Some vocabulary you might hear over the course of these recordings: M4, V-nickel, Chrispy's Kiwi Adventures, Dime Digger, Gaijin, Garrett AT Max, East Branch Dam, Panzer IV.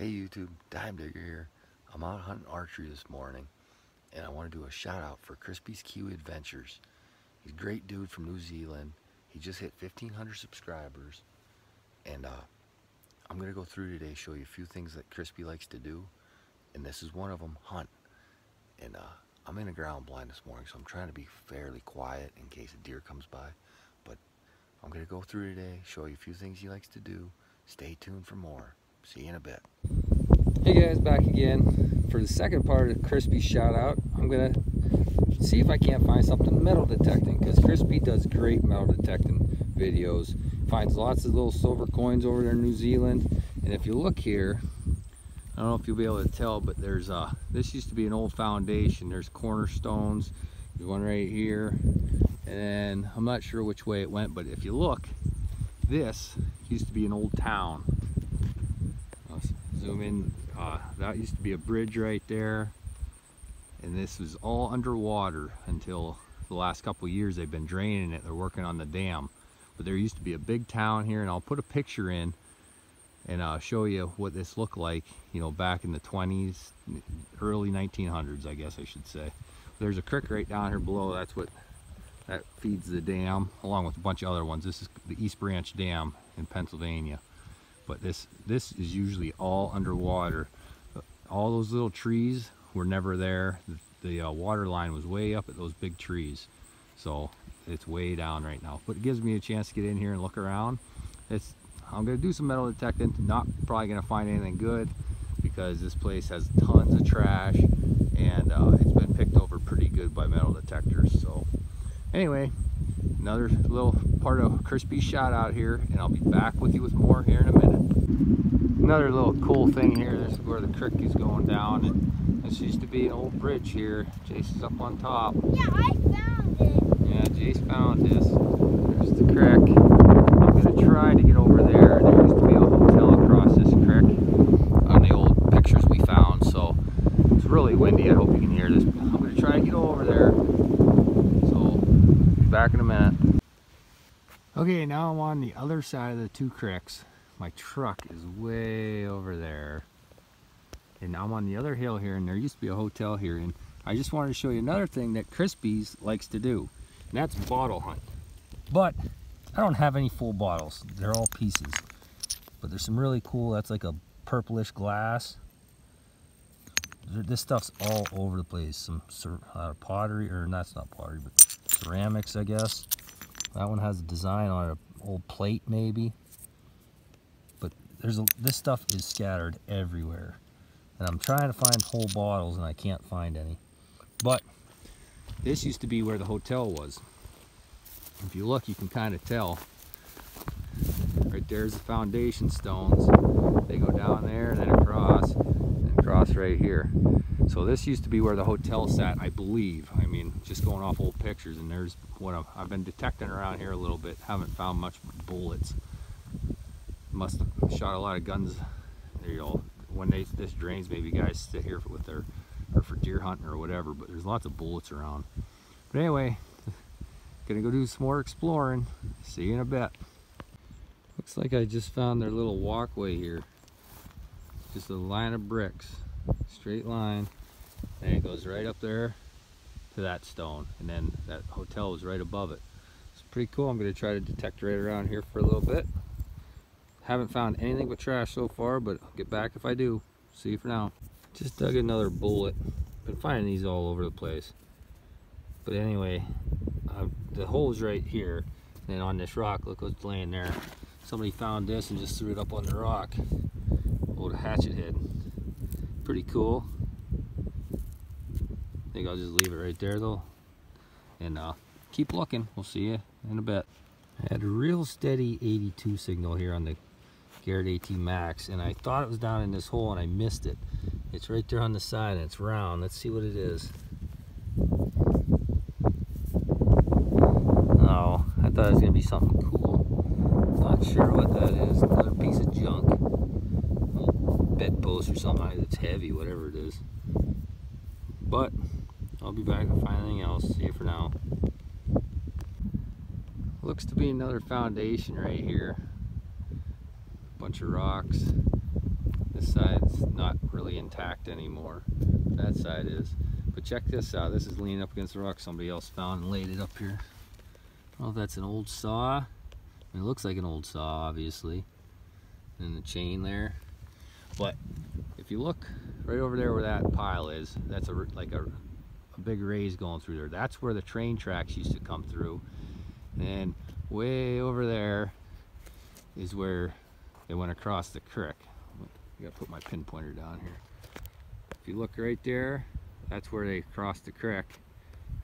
Hey YouTube, Dime Digger here. I'm out hunting archery this morning and I want to do a shout out for Chrispy's Kiwi Adventures. He's a great dude from New Zealand. He just hit 1,500 subscribers and I'm going to go through today, show you a few things that Chrispy likes to do, and this is one of them, hunt. And I'm in a ground blind this morning, so I'm trying to be fairly quiet in case a deer comes by, but I'm going to go through today, show you a few things he likes to do. Stay tuned for more. See you in a bit. Hey guys, back again for the second part of Chrispy's shout out. I'm gonna see if I can't find something metal detecting, because Chrispy does great metal detecting videos. Finds lots of little silver coins over there in New Zealand. And if you look here, I don't know if you'll be able to tell, but there's this used to be an old foundation. There's cornerstones. There's one right here, and I'm not sure which way it went, but if you look, this used to be an old town. Zoom in, that used to be a bridge right there, and this was all underwater until the last couple of years. They've been draining it, they're working on the dam, but there used to be a big town here, and I'll put a picture in and show you what this looked like, you know, back in the 20s, early 1900s, I guess I should say. There's a creek right down here below, that's what that feeds the dam, along with a bunch of other ones. This is the East Branch Dam in Pennsylvania. But this is usually all underwater. All those little trees were never there. The water line was way up at those big trees, so it's way down right now. But it gives me a chance to get in here and look around. I'm gonna do some metal detecting. Not probably gonna find anything good because this place has tons of trash, and it's been picked over pretty good by metal detectors. So anyway, another little part of Chrispy's shout out here, and I'll be back with you with more here in a minute. Another little cool thing here, this is where the creek is going down, and this used to be an old bridge here. Jason's up on top. Yeah, I found it. Yeah, Jace found this. There's the creek. I'm going to try to get over there. There used to be a hotel across this creek on the old pictures we found, so it's really windy. I hope you can hear this. I'm going to try to get over there. Back in a minute. Okay, now I'm on the other side of the two creeks. My truck is way over there, and I'm on the other hill here, and there used to be a hotel here, and I just wanted to show you another thing that Chrispy's likes to do, and that's bottle hunt. But I don't have any full bottles, they're all pieces, but there's some really cool, that's like a purplish glass. This stuff's all over the place. Some pottery, or that's not pottery, but ceramics, I guess. That one has a design on an old plate maybe, but this stuff is scattered everywhere, and I'm trying to find whole bottles and I can't find any. But this used to be where the hotel was. If you look, you can kind of tell right there's the foundation stones. They go down there and then across and across right here. So this used to be where the hotel sat, I believe. I mean, just going off old pictures, and there's what I've been detecting around here a little bit. Haven't found much bullets. Must have shot a lot of guns. There you go. When this drains, maybe guys sit here with their, or for deer hunting or whatever, but there's lots of bullets around. But anyway, gonna go do some more exploring. See you in a bit. Looks like I just found their little walkway here. Just a line of bricks, straight line. And it goes right up there to that stone, and then that hotel is right above it. It's pretty cool. I'm going to try to detect right around here for a little bit. Haven't found anything but trash so far, but I'll get back if I do. See you for now. Just dug another bullet. Been finding these all over the place. But anyway, the hole's right here, and on this rock, look what's laying there. Somebody found this and just threw it up on the rock. Old hatchet head. Pretty cool. I think I'll just leave it right there though, and keep looking. We'll see you in a bit. I had a real steady 82 signal here on the Garrett AT Max, and I thought it was down in this hole and I missed it. It's right there on the side, and it's round. Let's see what it is. Oh, I thought it was gonna be something cool. Not sure what that is. Another piece of junk. Bedpost or something that's heavy, whatever it is. But I'll be back if I find anything else. See you for now. Looks to be another foundation right here. Bunch of rocks. This side's not really intact anymore. That side is. But check this out. This is leaning up against the rock somebody else found and laid it up here. Well, that's an old saw. I mean, it looks like an old saw, obviously. And the chain there. But if you look right over there where that pile is, that's a, like a big raise going through there. That's where the train tracks used to come through. And way over there is where they went across the creek. I gotta put my pinpointer down here. If you look right there, that's where they crossed the creek.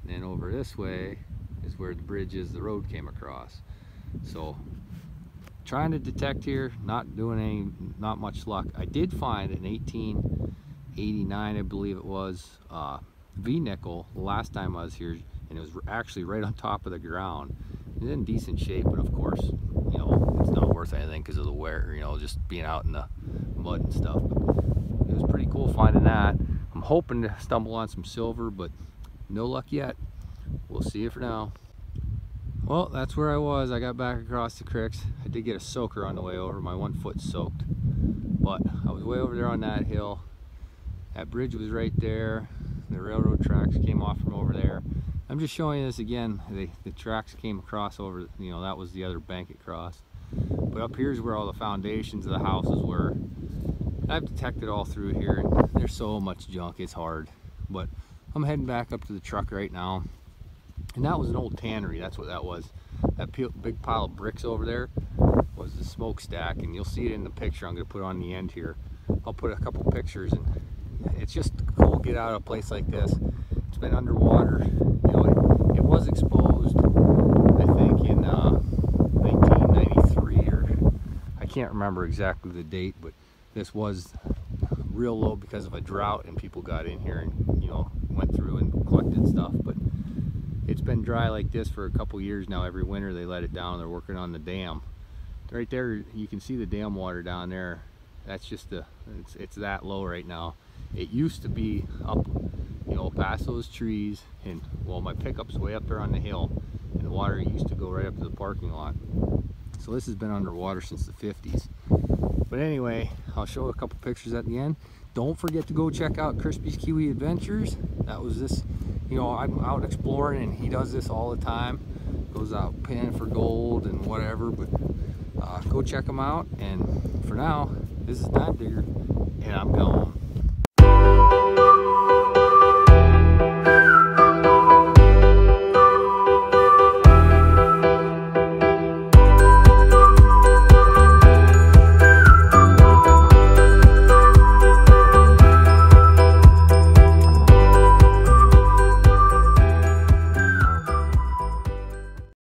And then over this way is where the bridge is the road came across. So trying to detect here, not doing any, not much luck. I did find in 1889, I believe it was, V-nickel last time I was here, and it was actually right on top of the ground. It's in decent shape, but of course, you know, it's not worth anything because of the wear, you know, just being out in the mud and stuff. But it was pretty cool finding that. I'm hoping to stumble on some silver, but no luck yet. We'll see you for now. Well, that's where I was. I got back across the creeks. I did get a soaker on the way over. My one foot soaked, but I was way over there on that hill. That bridge was right there. The railroad tracks came off from over there. I'm just showing you this again. The tracks came across over, you know, that was the other bank it crossed. But up here's where all the foundations of the houses were. And I've detected all through here, and there's so much junk, it's hard. But I'm heading back up to the truck right now. And that was an old tannery, that's what that was. That big pile of bricks over there was the smokestack, and you'll see it in the picture I'm gonna put on the end here. I'll put a couple pictures, and it's just cool to get out of a place like this. It's been underwater. You know, it was exposed, I think, in 1993, or I can't remember exactly the date, but this was real low because of a drought, and people got in here and, you know, went through and collected stuff. But it's been dry like this for a couple years now. Every winter they let it down. They're working on the dam. Right there, you can see the dam water down there. That's just the, it's that low right now. It used to be up, you know, past those trees, and well, my pickup's way up there on the hill, and the water used to go right up to the parking lot. So this has been underwater since the 50s. But anyway, I'll show a couple pictures at the end. Don't forget to go check out Chrispy's Kiwi Adventures. That was this, you know, I'm out exploring, and he does this all the time. Goes out panning for gold and whatever, but go check him out. And for now, this is Dime Digger, and I'm going.